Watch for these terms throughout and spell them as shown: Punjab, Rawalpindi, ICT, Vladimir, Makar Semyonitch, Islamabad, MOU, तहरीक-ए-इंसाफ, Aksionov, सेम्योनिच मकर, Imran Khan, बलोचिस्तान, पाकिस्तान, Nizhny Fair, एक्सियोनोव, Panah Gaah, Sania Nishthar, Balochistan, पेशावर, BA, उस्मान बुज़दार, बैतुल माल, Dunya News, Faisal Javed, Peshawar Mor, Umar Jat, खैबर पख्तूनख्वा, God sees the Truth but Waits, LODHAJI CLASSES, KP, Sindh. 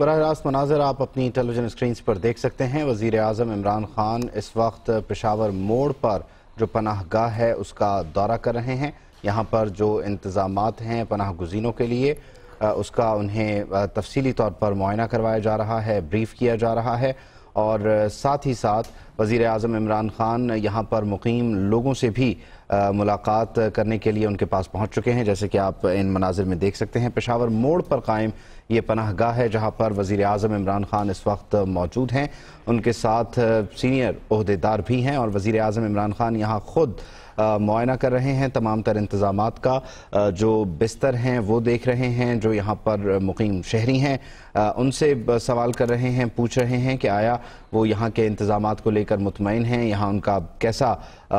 बरह रास्त मनाजर आप अपनी टेलीविजन स्क्रीन पर देख सकते हैं। वज़ीर आज़म इमरान खान इस वक्त पेशावर मोड़ पर जो पनाह गाह है उसका दौरा कर रहे हैं। यहाँ पर जो इंतज़ामात हैं पनाह गुज़ीनों के लिए उसका उन्हें तफसीली तौर पर मुआयना करवाया जा रहा है, ब्रीफ किया जा रहा है और साथ ही साथ वज़ीर आज़म इमरान ख़ान यहाँ पर मुक़ीम लोगों से भी मुलाकात करने के लिए उनके पास पहुँच चुके हैं। जैसे कि आप इन मनाज़िर में देख सकते हैं, पेशावर मोड़ पर कायम ये पनाह गाह है जहाँ पर वज़ीर आज़म इमरान ख़ान इस वक्त मौजूद हैं। उनके साथ सीनियर ओहदेदार भी हैं और वज़ीर आज़म इमरान ख़ान यहाँ ख़ुद मुआयना कर रहे हैं तमाम तर इंतज़ामात का। जो बिस्तर हैं वो देख रहे हैं, जो यहाँ पर मुक़ीम शहरी हैं उनसे सवाल कर रहे हैं, पूछ रहे हैं कि आया वो यहाँ के इंतज़ामात को लेकर मुतमईन हैं, यहाँ उनका कैसा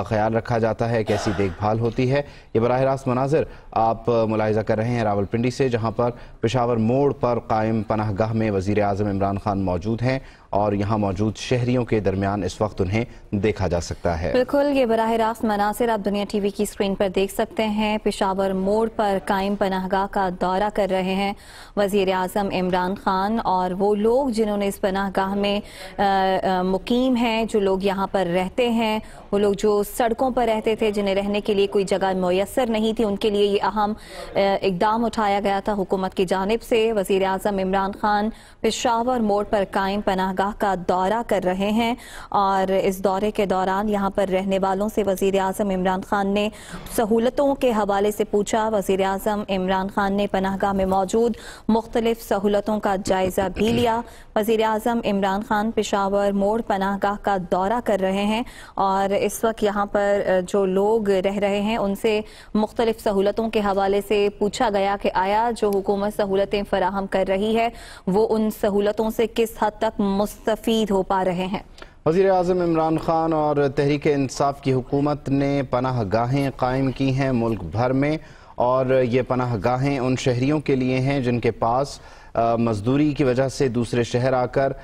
ख्याल रखा जाता है, कैसी देखभाल होती है। ये बराह रास्त मनाजिर आप मुलाहिजा कर रहे हैं रावलपिंडी से, जहाँ पर पेशावर मोड़ पर कायम पनाह गाह में वज़ीर आज़म इमरान ख़ान मौजूद हैं और यहाँ मौजूद शहरियों के दरमियान इस वक्त उन्हें देखा जा सकता है। बिल्कुल, ये बराह रास्त मनासिर आप दुनिया टीवी की स्क्रीन पर देख सकते हैं। पेशावर मोड़ पर कायम पनाहगाह का दौरा कर रहे हैं वज़ीर आज़म इमरान ख़ान और वो लोग जिन्होंने इस पनाहगाह में मुकीम हैं, जो लोग यहाँ पर रहते हैं, वो लोग जो सड़कों पर रहते थे, जिन्हें रहने के लिए कोई जगह मैसर नहीं थी, उनके लिए ये अहम इकदाम उठाया गया था हुकूमत की जानिब से। वज़ीर आज़म इमरान ख़ान पेशावर मोड़ पर कायम पनाहगाह का दौरा कर रहे हैं और इस दौरे के दौरान यहाँ पर रहने वालों से वज़ीर आज़म इमरान ख़ान ने सहूलतों के हवाले से पूछा। वज़ीर आज़म इमरान ख़ान ने पनाहगाह में मौजूद मुख्तलिफ सहूलतों का जायज़ा भी लिया। वज़ीर आज़म इमरान ख़ान पेशावर मोड़ पनाहगाह का दौरा कर रहे हैं और इस वक्त यहाँ पर जो लोग रह रहे हैं उनसे मुख्तलिफ सहूलतों के हवाले से पूछा गया कि आया जो हुकूमत सहूलतें फराहम कर रही है वो उन सहूलतों से किस हद तक मुस्तफीद हो पा रहे हैं। वज़ीर आज़म इमरान ख़ान और तहरीक-ए-इंसाफ की हुकूमत ने पनाह गाहें कायम की हैं मुल्क भर में और ये पनाह गाहें उन शहरियों के लिए हैं जिनके पास मजदूरी की वजह से दूसरे शहर आकर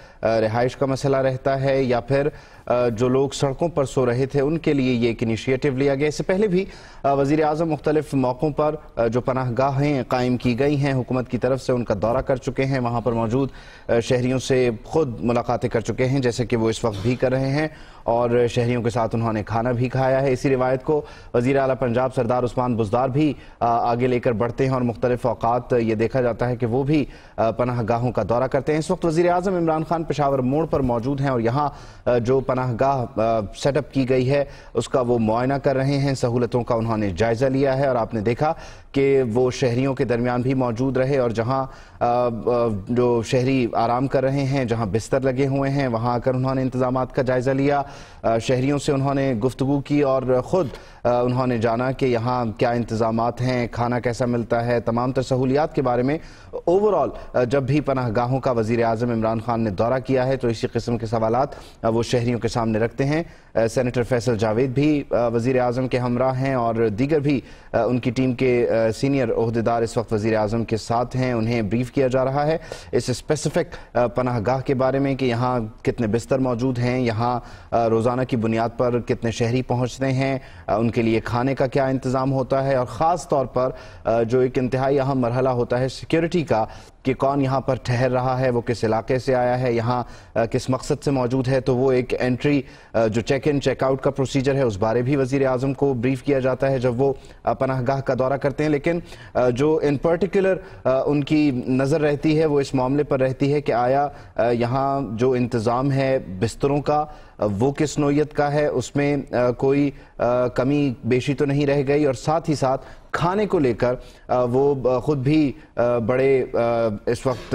रिहाइश का मसला रहता है या फिर जो लोग सड़कों पर सो रहे थे उनके लिए ये एक इनिशिएटिव लिया गया। इससे पहले भी वज़ीर आज़म मुख्तलिफ मौक़ों पर जो पनाह गाहें कायम की गई हैं हुकूमत की तरफ से उनका दौरा कर चुके हैं, वहाँ पर मौजूद शहरियों से ख़ुद मुलाकातें कर चुके हैं जैसे कि वो इस वक्त भी कर रहे हैं और शहरियों के साथ उन्होंने खाना भी खाया है। इसी रिवायत को वज़ीर आला पंजाब सरदार उस्मान बुज़दार भी आगे लेकर बढ़ते हैं और मुख्तलिफ औक़ात ये देखा जाता है कि वो भी पनाह गाहों का दौरा करते हैं। इस वक्त वज़ीर आज़म इमरान ख़ान पेशावर मोड़ पर मौजूद हैं और यहाँ जो पनाह गाह सेटअप की गई है उसका वो मुआयना कर रहे हैं, सहूलतों का उन्होंने जायज़ा लिया है और आपने देखा कि वो शहरियों के दरमियान भी मौजूद रहे और जहाँ जो शहरी आराम कर रहे हैं, जहाँ बिस्तर लगे हुए हैं, वहाँ आकर उन्होंने इंतज़ामात का जायज़ा लिया, शहरियों से उन्होंने गुफ्तगू की और ख़ुद उन्होंने जाना कि यहाँ क्या इंतज़ामात हैं, खाना कैसा मिलता है, तमाम तर सहूलियात के बारे में। ओवरऑल जब भी पनाह गाहों का वज़ीर आज़म इमरान ख़ान ने दौरा किया है तो इसी किस्म के सवालात वो शहरियों के सामने रखते हैं। सेनेटर फैसल जावेद भी वज़ीर आज़म के हमरा हैं और दीगर भी उनकी टीम के सीनियर ओहदेदार इस वक्त वज़ीर आज़म के साथ हैं, उन्हें ब्रीफ किया जा रहा है इस स्पेसिफिक पनाह गाह के बारे में कि यहाँ कितने बिस्तर मौजूद हैं, यहाँ रोज़ाना की बुनियाद पर कितने शहरी पहुँचते हैं, उनके लिए खाने का क्या इंतज़ाम होता है और ख़ास तौर पर जो एक इंतहाई अहम मरहला होता है सिक्योरिटी का कि कौन यहाँ पर ठहर रहा है, वो किस इलाके से आया है, यहाँ किस मकसद से मौजूद है। तो वो एक एंट्री जो चेक इन चेकआउट का प्रोसीजर है उस बारे भी वज़ीर आज़म को ब्रीफ किया जाता है जब वो पनाहगाह का दौरा करते हैं। लेकिन जो इन पर्टिकुलर उनकी नज़र रहती है वो इस मामले पर रहती है कि आया यहाँ जो इंतज़ाम है बिस्तरों का वो किस नौयत का है, उसमें कोई कमी बेशी तो नहीं रह गई और साथ ही साथ खाने को लेकर वो ख़ुद भी बड़े इस वक्त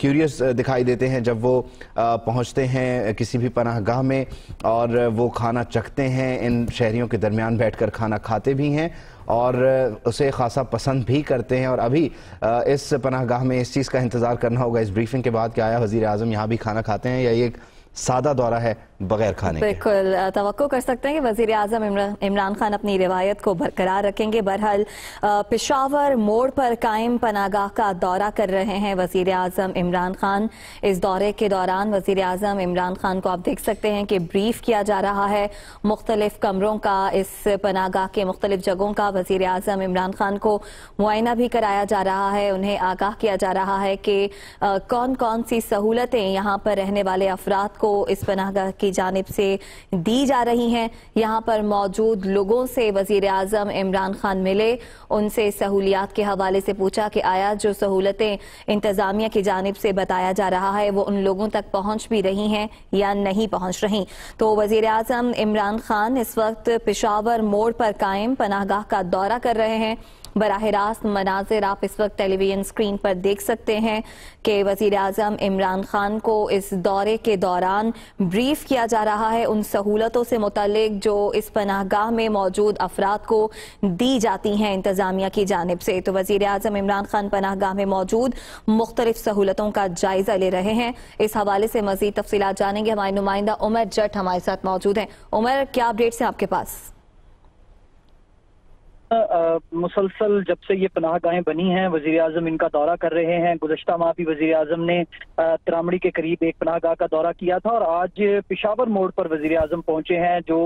क्यूरियस दिखाई देते हैं जब वो पहुंचते हैं किसी भी पनाहगाह में और वो खाना चखते हैं, इन शहरियों के दरमियान बैठकर खाना खाते भी हैं और उसे खासा पसंद भी करते हैं। और अभी इस पनाहगाह में इस चीज़ का इंतज़ार करना होगा इस ब्रीफिंग के बाद कि आया वज़ीर आज़म यहाँ भी खाना खाते हैं या ये एक सादा दौरा है बगैर खाने के। बिल्कुल तवक्को कर सकते हैं कि वज़ीर आज़म इमरान खान अपनी रिवायत को बरकरार रखेंगे। बहरहाल पेशावर मोड़ पर कायम पनागाह का दौरा कर रहे हैं वज़ीर आज़म इमरान खान। इस दौरे के दौरान वज़ीर आज़म इमरान खान को आप देख सकते हैं कि ब्रीफ किया जा रहा है मुख्तलिफ कमरों का, इस पनागाह के मुख्तलिफ जगहों का। वज़ीर आज़म इमरान खान को मुआयना भी कराया जा रहा है, उन्हें आगाह किया जा रहा है कि कौन कौन सी सहूलतें यहाँ पर रहने वाले अफराद को इस पनागाह की जानिब से दी जा रही हैं। यहाँ पर मौजूद लोगों से वज़ीर आज़म इमरान खान मिले, उनसे सहूलियात के हवाले से पूछा कि आया जो सहूलतें इंतज़ामिया की जानिब से बताया जा रहा है वो उन लोगों तक पहुँच भी रही हैं या नहीं पहुँच रही। तो वज़ीर आज़म इमरान खान इस वक्त पेशावर मोड़ पर कायम पनाहगाह का दौरा कर रहे हैं। बराह रास्त मनाजिर आप इस वक्त टेलीविजन स्क्रीन पर देख सकते हैं कि वज़ीर आज़म इमरान खान को इस दौरे के दौरान ब्रीफ किया जा रहा है उन सहूलतों से मुतल्लिक जो इस पनाहगाह में मौजूद अफराद को दी जाती हैं इंतज़ामिया की जानिब से। तो वज़ीर आज़म इमरान खान पनाहगाह में मौजूद मुख्तलिफ सहूलतों का जायज़ा ले रहे हैं। इस हवाले से मज़ीद तफसीलात जानेंगे, हमारे नुमाइंदा उमर जट हमारे साथ मौजूद हैं। उमर, क्या अपडेट्स हैं आपके पास? मुसलसल जब से ये पनाह गाहें बनी हैं वज़ीर आज़म इनका दौरा कर रहे हैं। गुज़श्ता माह भी वज़ीर आज़म ने त्रामड़ी के करीब एक पनाह गाह का दौरा किया था और आज पेशावर मोड़ पर वज़ीर आज़म पहुंचे हैं। जो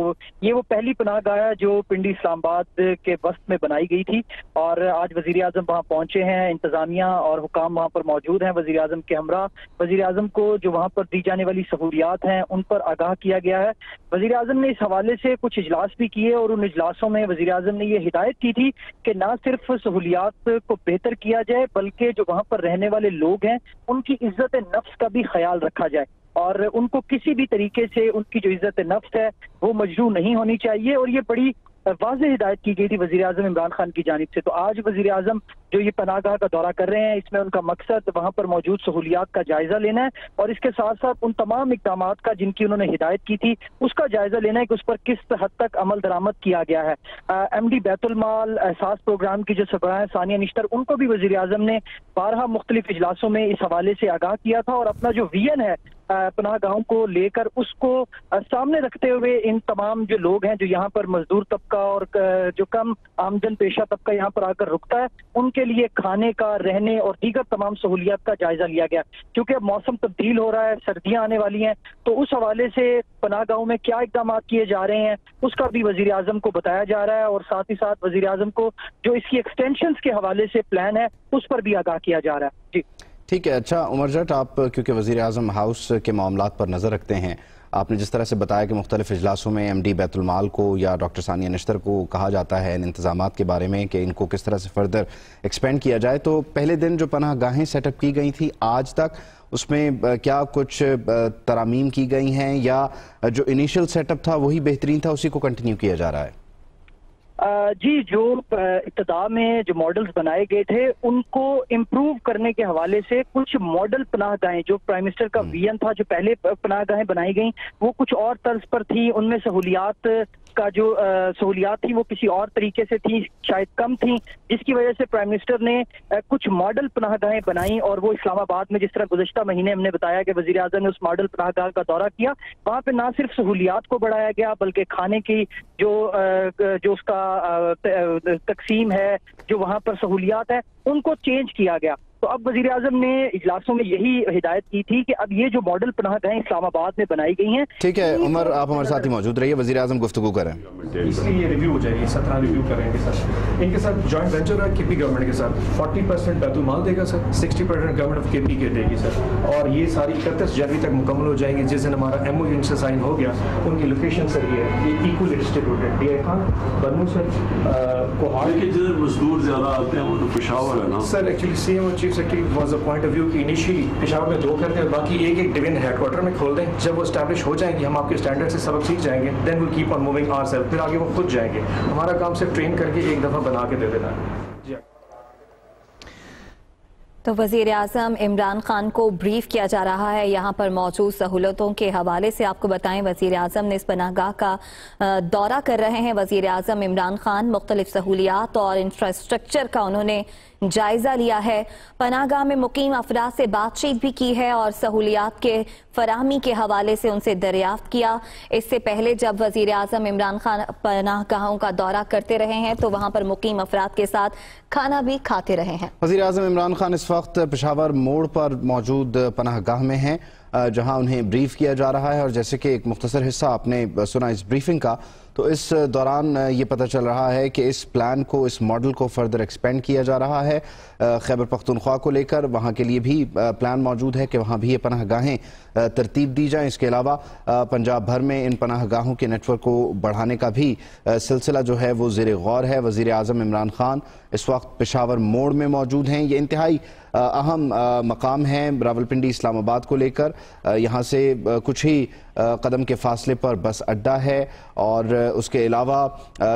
ये वो पहली पनाह गाह है जो पिंडी इस्लामाबाद के वस्त में बनाई गई थी और आज वज़ीर आज़म वहाँ पहुंचे हैं। इंतज़ामिया और हुकाम वहाँ पर मौजूद हैं वज़ीर आज़म के हमरा। वज़ीर आज़म को जो वहाँ पर दी जाने वाली सहूलियात हैं उन पर आगाह किया गया है। वज़ीर आज़म ने इस हवाले से कुछ इजलास भी किए और उन इजलासों में वज़ीर आज़म ने ये हिदायत की थी कि ना सिर्फ सहूलियात को बेहतर किया जाए बल्कि जो वहाँ पर रहने वाले लोग हैं उनकी इज्जत नफ्स का भी ख्याल रखा जाए और उनको किसी भी तरीके से उनकी जो इज्जत नफ्स है वो मजरू नहीं होनी चाहिए। और ये बड़ी वाज़ेह हिदायत की गई थी वज़ीर आज़म इमरान खान की जानिब से। तो आज वज़ीर आज़म जो ये पनाहगाह का दौरा कर रहे हैं इसमें उनका मकसद वहाँ पर मौजूद सहूलियात का जायज़ा लेना है और इसके साथ साथ उन तमाम इक़दामात का जिनकी उन्होंने हिदायत की थी उसका जायज़ा लेना है कि उस पर किस हद तक अमल दरामद किया गया है। MD बैतुल माल एहसास प्रोग्राम की जो सरबराह हैं सानिया निश्तर, उनको भी वज़ीर आज़म ने 12 मुख्तलिफ इजलासों में इस हवाले से आगाह किया था और अपना जो विजन है पनाह गाहों को लेकर उसको सामने रखते हुए इन तमाम जो लोग हैं जो यहाँ पर मजदूर तबका और जो कम आमदन पेशा तबका यहाँ पर आकर रुकता है उनके लिए खाने का, रहने और दीगर तमाम सहूलियात का जायजा लिया गया। क्योंकि अब मौसम तब्दील हो रहा है, सर्दियाँ आने वाली हैं, तो उस हवाले से पनाह गाहों में क्या इकदाम किए जा रहे हैं उसका भी वज़ीर आज़म को बताया जा रहा है और साथ ही साथ वज़ीर आज़म को जो इसकी एक्सटेंशन के हवाले से प्लान है उस पर भी आगाह किया जा रहा है। जी ठीक है। अच्छा उमर जट, आप क्योंकि वज़ीर आज़म हाउस के मामलात पर नज़र रखते हैं, आपने जिस तरह से बताया कि मुख्तलिफ इजलासों में MD बैतुलमाल को या डॉक्टर सानिया निश्तर को कहा जाता है इन इंतज़ामात के बारे में कि इनको किस तरह से फर्दर एक्सपेंड किया जाए, तो पहले दिन जो पनाह गाहें सेटअप की गई थी आज तक उसमें क्या कुछ तरामीम की गई हैं या जो इनिशियल सेटअप था वही बेहतरीन था उसी को कंटिन्यू किया जा रहा है? जी, जो इब्तदा में जो मॉडल्स बनाए गए थे उनको इम्प्रूव करने के हवाले से कुछ मॉडल पनाह गाहें जो प्राइम मिनिस्टर का विजन था, जो पहले पनाह गाहें बनाई गई वो कुछ और तर्ज पर थी, उनमें सहूलियात का जो सहूलियात थी वो किसी और तरीके से थी, शायद कम थी, जिसकी वजह से प्राइम मिनिस्टर ने कुछ मॉडल पनाहगाहें बनाई और वो इस्लामाबाद में, जिस तरह गुज़श्ता महीने हमने बताया कि वज़ीर आज़म ने उस मॉडल पनाहगाह का दौरा किया, वहाँ पे ना सिर्फ सहूलियात को बढ़ाया गया बल्कि खाने की जो उसका तकसीम है, जो वहाँ पर सहूलियात है उनको चेंज किया गया। तो अब वज़ीर आज़म ने इजलासों में यही हिदायत की थी कि अब ये जो मॉडल पनाहगाहें इस्लामाबाद में बनाई गई हैं। ठीक है उमर, आप हमारे साथ ही मौजूद रहिए, वज़ीर आज़म गुफ्तगू करें। इसलिए ये रिव्यू हो जाएगी, 17 रिव्यू करें इनके साथ जॉइंट वेंचर है KP गवर्नमेंट के साथ। 40% बैतुलमाल देगा सर, 60% गवर्नमेंट ऑफ KP के देगी सर और ये सारी 31 जनवरी तक मुकम्मल हो जाएगी जिस दिन हमारा MOU इनसे साइन हो गया। उनकी लोकेशन सर ये है, ये इक्वल डिस्ट्रीब्यूटेड जिधर मजदूर ज़्यादा आते हैं वो तो पेशावर है ना sir. Actually CM was a point of view कि इनिशियली पेशावर में 2 करके बाकी एक डिवीजन हेडक्वार्टर में खोल दें। जब वो स्टैब्लिश हो जाएंगे हम आपके स्टैंडर्ड से सबक सीख जाएंगे, then will keep on moving ourselves, फिर आगे वो खुद जाएंगे। हमारा काम सिर्फ ट्रेन करके एक दफ़ा बना के दे देना है। तो वज़ीर आज़म इमरान खान को ब्रीफ किया जा रहा है यहाँ पर मौजूद सहूलतों के हवाले से। आपको बताएं वज़ीर आज़म ने इस पनाहगाह का दौरा कर रहे हैं वज़ीर आज़म इमरान खान। मुख्तलिफ सहूलियात और इंफ्रास्ट्रक्चर का उन्होंने जायजा लिया है, पनागाह में मुकीम अफराद से बातचीत भी की है और सहूलियात के फराहमी के हवाले से उनसे दरियाफ्त किया। इससे पहले जब वजीर आजम इमरान खान पनागाहों का दौरा करते रहे हैं तो वहाँ पर मुकीम अफराद के साथ खाना भी खाते रहे हैं। वजीर आजम इमरान खान इस वक्त पेशावर मोड़ पर मौजूद पनागाह में हैं, जहाँ उन्हें ब्रीफ किया जा रहा है और जैसे कि एक मुख्तसर हिस्सा आपने सुना इस ब्रीफिंग का, तो इस दौरान ये पता चल रहा है कि इस प्लान को, इस मॉडल को फर्दर एक्सपेंड किया जा रहा है। खैबर पख्तूनख्वा को लेकर वहाँ के लिए भी प्लान मौजूद है कि वहाँ भी ये पनाहगाहें तरतीब दी जाएँ। इसके अलावा पंजाब भर में इन पनाहगाहों के नेटवर्क को बढ़ाने का भी सिलसिला जो है वो ज़ेर गौर है। वज़ीर आज़म इमरान खान इस वक्त पेशावर मोड़ में मौजूद हैं। ये इंतहाई अहम मकाम है रावलपिंडी इस्लामाबाद को लेकर। यहाँ से कुछ ही कदम के फासले पर बस अड्डा है और उसके अलावा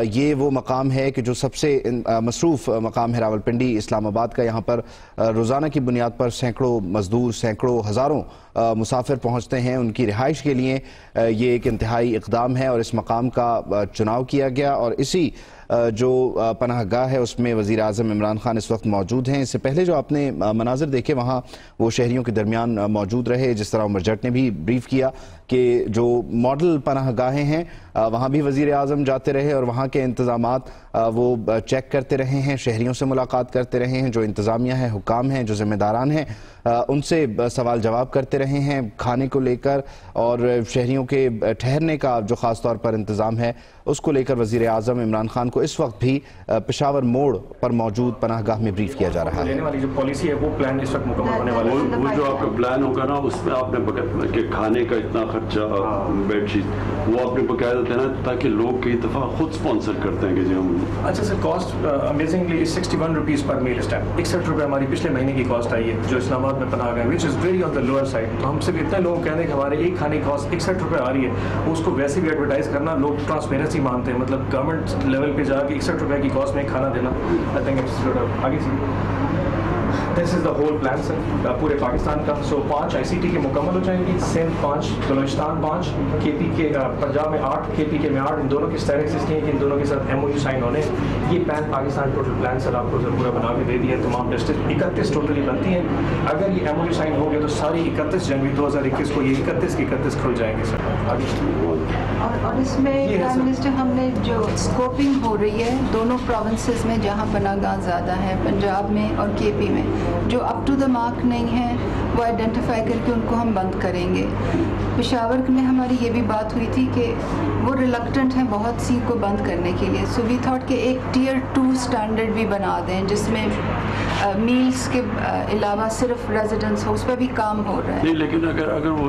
ये वो मकाम है कि जो सबसे मसरूफ़ मकाम है रावलपिंडी इस्लामाबाद का। यहाँ पर रोज़ाना की बुनियाद पर सैकड़ों मज़दूर, सैकड़ों हज़ारों मुसाफिर पहुँचते हैं। उनकी रिहाइश के लिए ये एक इंतहाई इक़दाम है और इस मकाम का चुनाव किया गया और इसी जो पनाहगाह है उसमें वज़ीर आज़म इमरान खान इस वक्त मौजूद हैं। इससे पहले जो आपने मनाज़र देखे वहाँ वो शहरियों के दरमियान मौजूद रहे, जिस तरह उमर जट ने भी ब्रीफ किया कि जो मॉडल पनाहगाहें हैं वहाँ भी वज़ीर आज़म जाते रहे और वहाँ के इंतज़ामात वो चेक करते रहे हैं, शहरियों से मुलाकात करते रहे हैं, जो इंतज़ामिया है, हुकाम हैं, जो ज़िम्मेदारान हैं उनसे सवाल जवाब करते रहे हैं खाने को लेकर और शहरियों के ठहरने का जो ख़ास तौर पर इंतज़ाम है उसको लेकर वज़ीर आज़म इमरान खान को इस वक्त भी पेशावर मोड़ पर मौजूद पनाहगाह में ब्रीफ किया जा रहा है। लेने वाली जो पॉलिसी है वो प्लान इस वक्त मुकम्मल होने वाला है। वो जो आपका प्लान होगा ना उसमें आपने बकायदा के खाने का इतना खर्चा, बेडशीट, वो आपने बकायदा देना ताकि लोग कई दफ़ा खुद स्पॉन्सर करते हैं कि जी हम। अच्छा sir, cost amazingly 61 rupees per meal इस टाइम, 61 रुपये हमारी पिछले महीने की कॉस्ट आई है जो इस्लामाबाद में पनाह गए, which is very on the lower side. तो हम सिर्फ इतने लोग कहने कि हमारे एक खाने की कॉस्ट 61 रुपये आ रही है, उसको वैसे भी एडवर्टाइज़ करना, लोग ट्रांसपेरेंसी मानते हैं, मतलब गवर्नमेंट लेवल पे जाके 61 रुपये की कॉस्ट में खाना देना। आई थिंक इट्स आगे this is the whole plan sir, पूरे पाकिस्तान का। सो 5 ICT के मुकम्मल हो जाएंगी, सिंध 5, बलोचिस्तान 5, KP के पंजाब में 8, KPK में 8, इन दोनों की स्टेरिक्स की, इन दोनों के साथ MOU साइन होने। ये pan पाकिस्तान total plan sir आपको सर पूरा बना के दे दिया है। तमाम डिस्ट्रिक्ट 31 टोटली बनती हैं। अगर ये MOU साइन हो गया तो सारी 31 जनवरी 2021 को ये 31 के 31 खुल जाएंगे सर। और इसमें प्राइम मिनिस्टर हमने जो स्कोपिंग हो रही है दोनों प्रोविंसेस में जहाँ पनाहगाह ज़्यादा है, पंजाब में और KP में, जो अप टू द मार्क नहीं है वो आइडेंटिफाई करके उनको हम बंद करेंगे। पेशावर में हमारी ये भी बात हुई थी कि वो रिलक्टेंट हैं बहुत सी को बंद करने के लिए, सो वी थॉट के एक Tier 2 स्टैंडर्ड भी बना दें जिसमें मील्स के अलावा सिर्फ रेजिडेंस हो, उस पर भी काम हो रहा है। नहीं, लेकिन अगर वो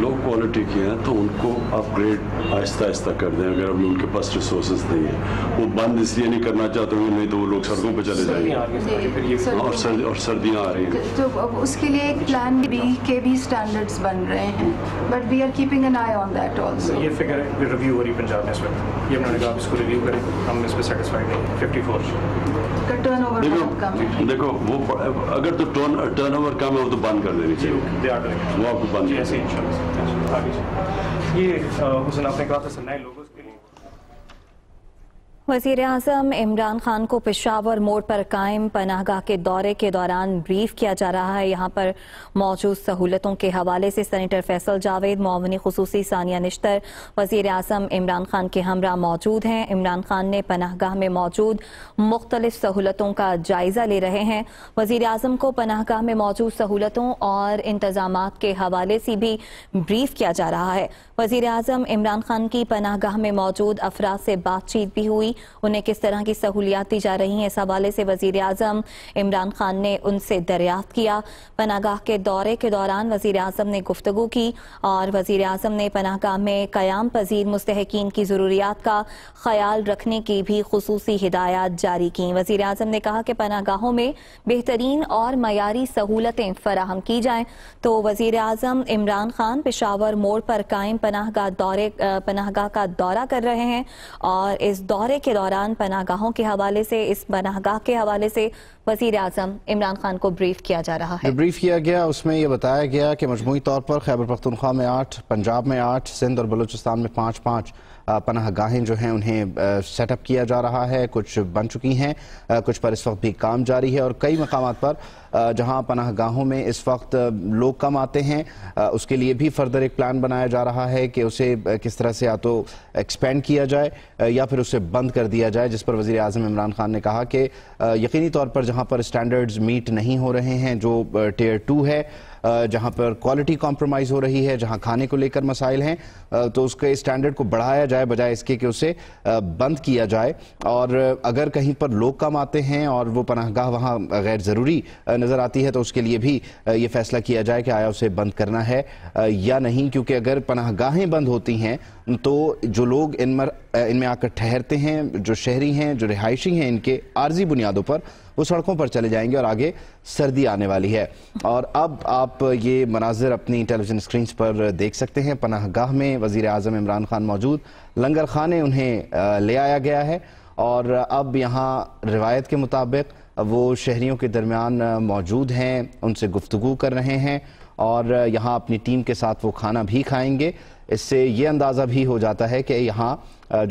लो क्वालिटी के हैं तो उनको अपग्रेड आहिस्ता आहिस्ता कर दें, अगर अभी उनके पास रिसोर्स नहीं है। वो बंद इसलिए नहीं करना चाहते होंगे, नहीं तो वो लोग सड़कों पर चले जाएंगे और सर्दियाँ आ रही हैं, तो उसके लिए एक प्लान भी के भी स्टैंडर्ड्स बन रहे हैं, but we are keeping an eye on that also. ये फिगर है रिव्यू हो रही पंजाब में इस वक्त, ये उन्होंने कहा इसको रिव्यू करें, हम इस पर सेटिस्फाइड नहीं। 54 देखो वो अगर तो टर्नओवर कम है वो तो बंद कर देनी चाहिए, वो आपको बंद ऐसे ये हुसैन आपने कहा था नए लोगों के लिए। वज़ीर आज़म इमरान खान को पेशावर मोड़ पर कायम पनाहगाह के दौरे के दौरान ब्रीफ किया जा रहा है। यहाँ पर मौजूद सहूलतों के हवाले से सेनेटर फैसल जावेद, मुआविन खुसूसी सानिया निश्तर वज़ीर आज़म इमरान खान के हमरा मौजूद हैं। इमरान खान ने पनाहगाह में मौजूद मुख्तलिफ सहूलतों का जायज़ा ले रहे हैं। वज़ीर आज़म को पनाहगाह में मौजूद सहूलतों और इंतज़ामात के हवाले से भी ब्रीफ किया जा रहा है। वज़ीर आज़म इमरान खान की पनाहगाह में मौजूद अफराद से बातचीत भी हुई, उन्हें किस तरह की सहूलियात दी जा रही हैं इस हवाले से वज़ीर आज़म इमरान खान ने उनसे दरियाफ्त किया। पनाहगाह के दौरे के दौरान वज़ीर आज़म ने गुफ्तगू की और वज़ीर आज़म ने पनाहगाह में क़याम पजीर मुस्तहकीन की ज़रूरियात का ख्याल रखने की भी खुसूसी हिदायत जारी की। वज़ीर आज़म ने कहा कि पनाहगाहों में बेहतरीन और मयारी सहूलतें फराहम की जाएँ। तो वज़ीर आज़म इमरान खान पेशावर मोड़ पर कायम पनाहगाह का दौरा कर रहे हैं और इस दौरे के दौरान पनाहगाहों के हवाले से, इस पनाहगाह के हवाले से वज़ीर आज़म इमरान खान को ब्रीफ किया जा रहा है। ब्रीफ किया गया, उसमें यह बताया गया कि मजमूई तौर पर खैबर पख्तूनख्वा में 8, पंजाब में 8, सिंध और बलूचिस्तान में 5-5 पनाह गाहें जो हैं उन्हें सेटअप किया जा रहा है। कुछ बन चुकी हैं, कुछ पर इस वक्त भी काम जारी है और कई मकामात पर जहां पनाह गाहों में इस वक्त लोग कम आते हैं उसके लिए भी फर्दर एक प्लान बनाया जा रहा है कि उसे किस तरह से या तो एक्सपेंड किया जाए या फिर उसे बंद कर दिया जाए, जिस पर वज़ीर आज़म इमरान खान ने कहा कि यकीनी तौर पर जहां पर स्टैंडर्ड्स मीट नहीं हो रहे हैं, जो Tier 2 है, जहाँ पर क्वालिटी कॉम्प्रोमाइज़ हो रही है, जहाँ खाने को लेकर मसाइल हैं, तो उसके स्टैंडर्ड को बढ़ाया जाए बजाय इसके कि उसे बंद किया जाए। और अगर कहीं पर लोग कम आते हैं और वो पनाहगाह वहाँ गैर ज़रूरी नज़र आती है तो उसके लिए भी ये फैसला किया जाए कि आया उसे बंद करना है या नहीं, क्योंकि अगर पनाहगाहें बंद होती हैं तो जो लोग इनमें आकर ठहरते हैं, जो शहरी हैं, जो रिहायशी हैं, इनके आर्जी बुनियादों पर वो सड़कों पर चले जाएंगे और आगे सर्दी आने वाली है। और अब आप ये मनाजिर अपनी टेलीविज़न स्क्रीन्स पर देख सकते हैं। पनाहगाह में वज़ीर आज़म इमरान खान मौजूद, लंगर खाने उन्हें ले आया गया है और अब यहाँ रिवायत के मुताबिक वो शहरियों के दरमियान मौजूद हैं, उनसे गुफ्तगू कर रहे हैं और यहाँ अपनी टीम के साथ वो खाना भी खाएंगे। इससे ये अंदाज़ा भी हो जाता है कि यहाँ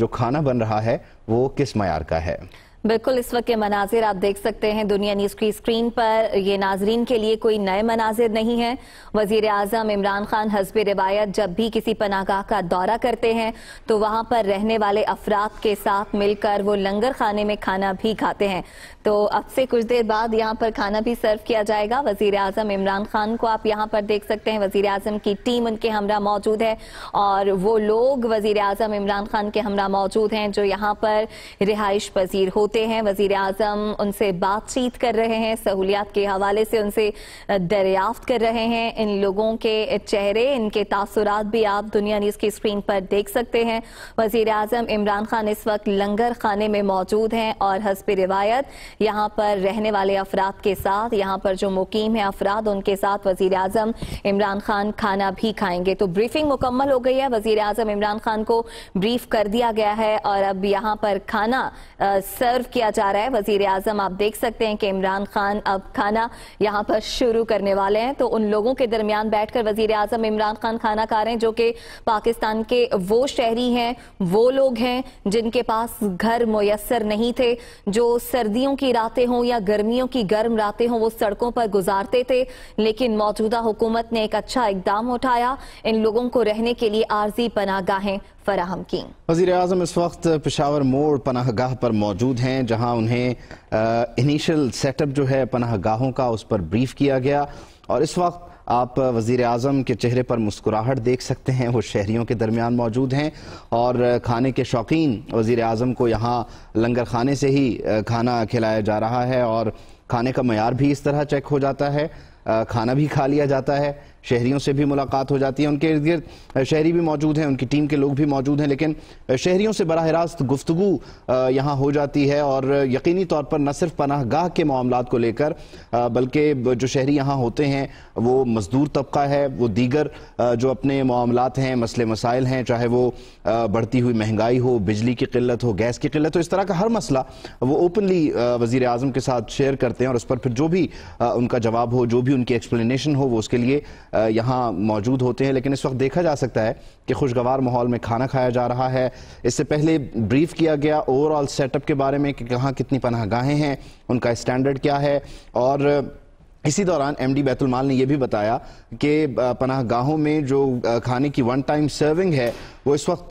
जो खाना बन रहा है वो किस मयार का है। बिल्कुल, इस वक्त के मनाजिर आप देख सकते हैं दुनिया न्यूज़ की स्क्रीन पर। ये नाजरीन के लिए कोई नए मनाजिर नहीं है। वज़ीर आज़म इमरान खान हस्बे रिवायत जब भी किसी पनाहगाह का दौरा करते हैं तो वहाँ पर रहने वाले अफराद के साथ मिलकर वो लंगर खाने में खाना भी खाते हैं। तो अब से कुछ देर बाद यहाँ पर खाना भी सर्व किया जाएगा। वज़ीर आज़म इमरान खान को आप यहाँ पर देख सकते हैं, वज़ीर आज़म की टीम उनके हमरा मौजूद है और वो लोग वज़ीर आज़म इमरान खान के हमरा मौजूद हैं जो यहाँ पर रिहाइश पजीर होते हैं। वज़ीर आज़म उनसे बातचीत कर रहे हैं, सहूलियात के हवाले से उनसे दरियाफ्त कर रहे हैं। इन लोगों के चेहरे, इनके तासुरात भी आप दुनिया न्यूज़ की स्क्रीन पर देख सकते हैं। वज़ीर आज़म इमरान खान इस वक्त लंगर खाने में मौजूद हैं और हस्ब रिवायत यहाँ पर रहने वाले अफराद के साथ, यहाँ पर जो मुकीम है अफराद, उनके साथ वज़ीर आज़म इमरान खान खाना भी खाएंगे। तो ब्रीफिंग मुकम्मल हो गई है, वज़ीर आज़म इमरान खान को ब्रीफ कर दिया गया है और अब यहाँ पर खाना सर्व किया जा रहा है। वज़ीर आज़म आप देख सकते हैं कि इमरान खान अब खाना यहाँ पर शुरू करने वाले हैं। तो उन लोगों के दरमियान बैठकर वज़ीर आज़म इमरान खान खाना खा रहे हैं जो कि पाकिस्तान के वो शहरी हैं, वो लोग हैं जिनके पास घर मुयस्सर नहीं थे, जो सर्दियों की रातें हों या गर्मियों की गर्म रातें हों वो सड़कों पर गुजारते थे। लेकिन मौजूदा हुकूमत ने एक अच्छा इकदाम उठाया, इन लोगों को रहने के लिए आर्जी पनाहगाहें फराहम की। वज़ीर आज़म इस वक्त पेशावर मोड़ पनाहगाह पर मौजूद हैं जहां उन्हें इनिशियल सेटअप जो है पनाहगाहों का उस पर ब्रीफ किया गया और इस वक्त आप वज़ीर आज़म के चेहरे पर मुस्कुराहट देख सकते हैं। वो शहरियों के दरमियान मौजूद हैं और खाने के शौकीन वज़ीर आज़म को यहाँ लंगर खाने से ही खाना खिलाया जा रहा है और खाने का मयार भी इस तरह चेक हो जाता है, खाना भी खा लिया जाता है, शहरियों से भी मुलाकात हो जाती है। उनके इर्द गिर्द शहरी भी मौजूद हैं, उनकी टीम के लोग भी मौजूद हैं, लेकिन शहरियों से बराह रास्त गुफ्तगू यहाँ हो जाती है। और यकीनी तौर पर न सिर्फ पनाहगाह के मामलात को लेकर बल्कि जो शहरी यहाँ होते हैं वो मज़दूर तबका है, वो दीगर जो अपने मामलात हैं, मसले मसाइल हैं, चाहे वो बढ़ती हुई महंगाई हो, बिजली की किल्लत हो, गैस की किल्लत हो, इस तरह का हर मसला वो ओपनली वज़ीर आज़म के साथ शेयर करते हैं और उस पर फिर जो भी उनका जवाब हो, जो भी उनकी एक्सप्लेनेशन हो, वो उसके लिए यहाँ मौजूद होते हैं। लेकिन इस वक्त देखा जा सकता है कि खुशगवार माहौल में खाना खाया जा रहा है। इससे पहले ब्रीफ किया गया ओवरऑल सेटअप के बारे में कि कहाँ कितनी पनाहगाहें हैं, उनका स्टैंडर्ड क्या है। और इसी दौरान MD बैतुल माल ने यह भी बताया कि पनाहगाहों में जो खाने की वन टाइम सर्विंग है वो इस वक्त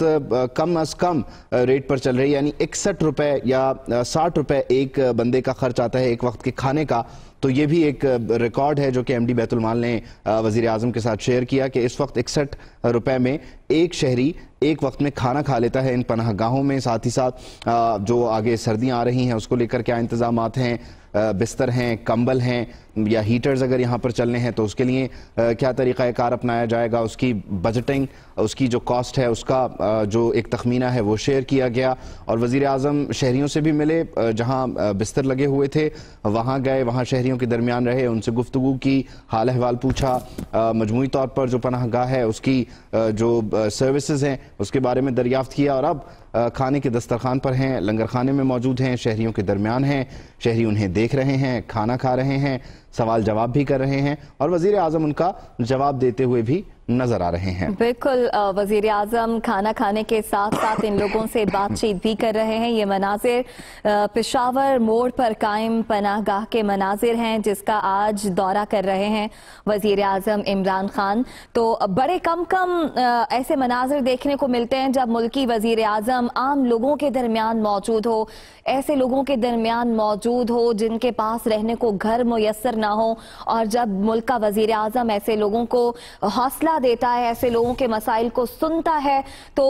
कम अज़ कम रेट पर चल रही है, यानी 61 रुपए या 60 रुपए एक बंदे का खर्च आता है एक वक्त के खाने का। तो ये भी एक रिकॉर्ड है जो कि MD बैतुल माल ने वज़ीर आज़म के साथ शेयर किया कि इस वक्त 61 रुपए में एक शहरी एक वक्त में खाना खा लेता है इन पनाहगाहों में। साथ ही साथ जो आगे सर्दियाँ आ रही हैं उसको लेकर क्या इंतज़ामात हैं, बिस्तर हैं, कंबल हैं या हीटर्स अगर यहाँ पर चलने हैं तो उसके लिए क्या तरीक़ाकार अपनाया जाएगा, उसकी बजटिंग, उसकी जो कॉस्ट है उसका जो एक तखमीना है वो शेयर किया गया। और वज़ीर आज़म शहरियों से भी मिले, जहाँ बिस्तर लगे हुए थे वहाँ गए, वहाँ शहरियों के दरमियान रहे, उनसे गुफ्तगू की, हाल अहवाल पूछा, मजमूई तौर पर जो पनाहगाह है उसकी जो सर्विसेज हैं उसके बारे में दरियाफ्त किया। और अब खाने के दस्तरखान पर हैं, लंगर खाने में मौजूद हैं, शहरियों के दरमियान हैं, शहरी उन्हें देख रहे हैं, खाना खा रहे हैं, सवाल जवाब भी कर रहे हैं और वजीर आजम उनका जवाब देते हुए भी नजर आ रहे हैं। बिल्कुल, वजीर आजम खाना खाने के साथ साथ इन लोगों से बातचीत भी कर रहे हैं। ये मनाजिर पेशावर मोड़ पर कायम पनाह गाह के मनाजिर हैं जिसका आज दौरा कर रहे हैं वजीर आजम इमरान खान। तो बड़े कम ऐसे मनाजिर देखने को मिलते हैं जब मुल्की वजीर आजम आम लोगों के दरमियान मौजूद हो, ऐसे लोगों के दरमियान मौजूद हो जिनके पास रहने को घर मुयसर ना हो, और जब मुल्क का वजीर आजम ऐसे लोगों को हौसला देता है, ऐसे लोगों के मसाइल को सुनता है, तो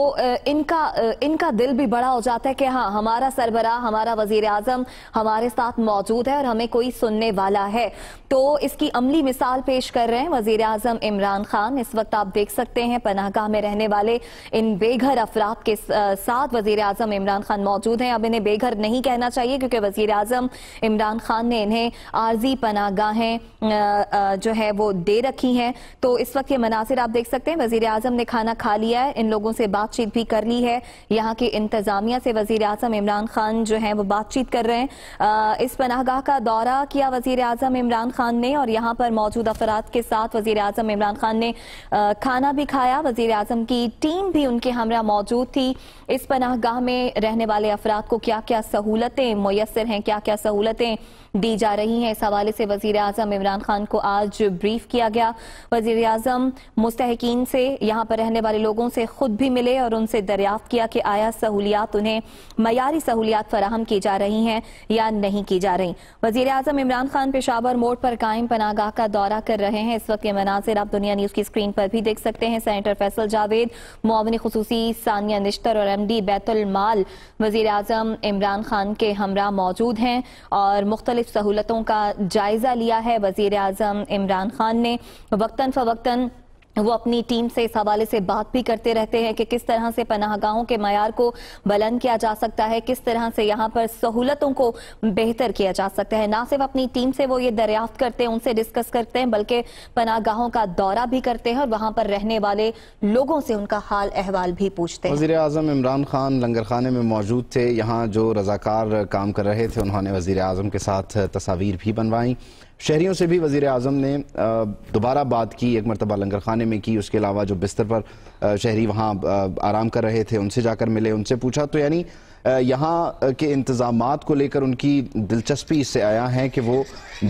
इनका दिल भी बड़ा हो जाता है कि हाँ, हमारा सरबराह, हमारा वजीर आजम हमारे साथ मौजूद है और हमें कोई सुनने वाला है। तो इसकी अमली मिसाल पेश कर रहे हैं वजीर आजम इमरान खान। इस वक्त आप देख सकते हैं पनाहगाह में रहने वाले इन बेघर अफराद के साथ वजीर आजम इमरान खान मौजूद हैं। अब इन्हें बेघर नहीं कहना चाहिए क्योंकि वजीर आजम इमरान खान ने इन्हें आर्जी पनाहगाहें जो है वो दे रखी हैं। तो इस वक्त ये मनाजिर आप देख सकते हैं। वजीर आजम ने खाना खा लिया है, इन लोगों से बातचीत भी कर ली है, यहाँ की इंतजामिया से वजीर आजम इमरान खान जो है वो बातचीत कर रहे हैं। इस पनाहगाह का दौरा किया वजीर आजम इमरान खान ने और यहाँ पर मौजूद अफराद के साथ वजीर आजम इमरान खान ने खाना भी खाया। वजीर आजम की टीम भी उनके हमरा मौजूद थी। इस पनाहगाह में रहने वाले अफराद को क्या क्या सहूलतें मुयसर हैं, क्या क्या सहूलतें दी जा रही हैं, इस हवाले से वजीर आजम इमरान खान को आज ब्रीफ किया गया। वजीर आजम मुस्तहकीन से, यहाँ पर रहने वाले लोगों से खुद भी मिले और उनसे दरियाफ्त किया कि आया सहूलियात, उन्हें मयारी सहूलियात फराहम की जा रही हैं या नहीं की जा रही। वजीर आजम इमरान खान पेशावर मोड़ पर कायम पनाहगाह का दौरा कर रहे हैं। इस वक्त ये मनाजिर आप दुनिया न्यूज़ की स्क्रीन पर भी देख सकते हैं। सेनेटर फैसल जावेद, मुआविन खुसूसी सानिया निश्तर और एमडी बैतुल माल वजीर आजम इमरान खान के हमरा मौजूद हैं और मुख्तलिफ सहूलतों का जायजा लिया है वजीर आजम इमरान खान ने। वक्तन फवक्तन वो अपनी टीम से इस हवाले से बात भी करते रहते हैं कि किस तरह से पनाहगाहों के मयार को बुलंद किया जा सकता है, किस तरह से यहाँ पर सहूलतों को बेहतर किया जा सकता है। ना सिर्फ अपनी टीम से वो ये दरियाफ्त करते हैं, उनसे डिस्कस करते हैं, बल्कि पनाहगाहों का दौरा भी करते हैं और वहाँ पर रहने वाले लोगों से उनका हाल अहवाल भी पूछते हैं। वज़ीर आज़म इमरान खान लंगर खाने में मौजूद थे। यहाँ जो रज़ाकार काम कर रहे थे उन्होंने वज़ीर आज़म के साथ तस्वीर भी बनवाई। शहरियों से भी वज़ीर आज़म ने दोबारा बात की, एक मरतबा लंगर खाने में की, उसके अलावा जो बिस्तर पर शहरी वहाँ आराम कर रहे थे उनसे जाकर मिले, उनसे पूछा। तो यानी यहाँ के इंतज़ामात को लेकर उनकी दिलचस्पी इससे आया है कि वो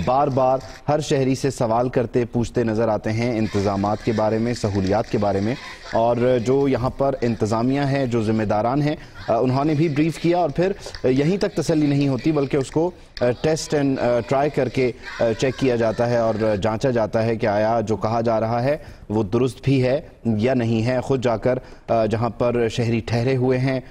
बार बार हर शहरी से सवाल करते पूछते नज़र आते हैं इंतज़ामात के बारे में, सहूलियात के बारे में। और जो यहाँ पर इंतज़ामिया है, जो ज़िम्मेदारान हैं, उन्होंने भी ब्रीफ़ किया और फिर यहीं तक तसल्ली नहीं होती बल्कि उसको टेस्ट एंड ट्राई करके चेक किया जाता है और जांचा जाता है कि आया जो कहा जा रहा है वो दुरुस्त भी है या नहीं है। ख़ुद जाकर जहाँ पर शहरी ठहरे हुए हैं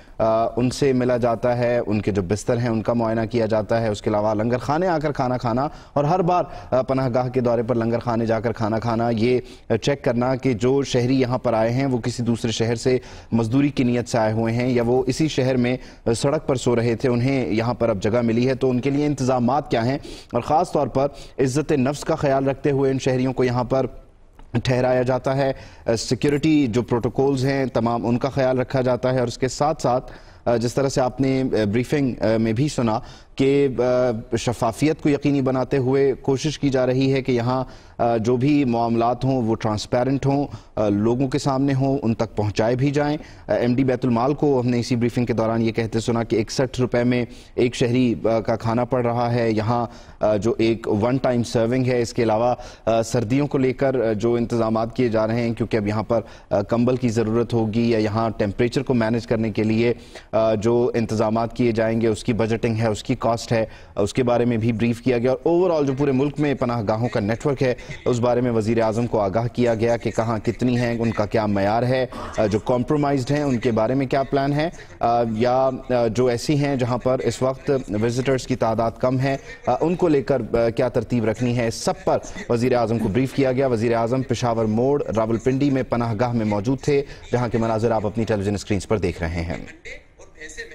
उनसे मिला जाता है, उनके जो बिस्तर हैं उनका मुआयना किया जाता है, उसके अलावा लंगर खाने आकर खाना खाना और हर बार पनाहगाह के दौरे पर लंगर खाने जाकर खाना खाना, ये चेक करना कि जो शहरी यहाँ पर आए हैं वो किसी दूसरे शहर से मजदूरी की नीयत से आए हुए हैं या वो इसी शहर में सड़क पर सो रहे थे, उन्हें यहाँ पर अब जगह मिली है, तो उनके लिए इंतज़ामात क्या हैं। और ख़ास तौर पर इज़्ज़त नफ्स का ख्याल रखते हुए इन शहरियों को यहाँ पर ठहराया जाता है, सिक्योरिटी जो प्रोटोकॉल्स हैं तमाम उनका ख्याल रखा जाता है। और उसके साथ साथ जिस तरह से आपने ब्रीफिंग में भी सुना कि शफाफियत को यकीनी बनाते हुए कोशिश की जा रही है कि यहाँ जो भी मामलात हों वो ट्रांसपेरेंट हों, लोगों के सामने हों, उन तक पहुँचाए भी जाएँ। एमडी बैतुल माल को हमने इसी ब्रीफिंग के दौरान ये कहते सुना कि 61 रुपये में एक शहरी का खाना पड़ रहा है। यहाँ जो एक वन टाइम सर्विंग है, इसके अलावा सर्दियों को लेकर जो इंतज़ाम किए जा रहे हैं क्योंकि अब यहाँ पर कंबल की ज़रूरत होगी या यहाँ टेम्परेचर को मैनेज करने के लिए जो इंतज़ाम किए जाएँगे उसकी बजटिंग है, उसकी कॉस्ट है, उसके बारे में भी ब्रीफ किया गया। और ओवरऑल जो पूरे मुल्क में पनाहगाहों का नेटवर्क है उस बारे में वज़ीर आज़म को आगाह किया गया कि कहाँ कितनी हैं, उनका क्या मयार है, जो कॉम्प्रोमाइज्ड हैं उनके बारे में क्या प्लान है, या जो ऐसी हैं जहाँ पर इस वक्त विजिटर्स की तादाद कम है उनको लेकर क्या तरतीब रखनी है, सब पर वज़ीर आज़म को ब्रीफ किया गया। वज़ीर आज़म पेशावर मोड़ रावलपिंडी में पनाहगाह में मौजूद थे जहाँ के मनाज़र आप अपनी टेलीविजन स्क्रीन पर देख रहे हैं।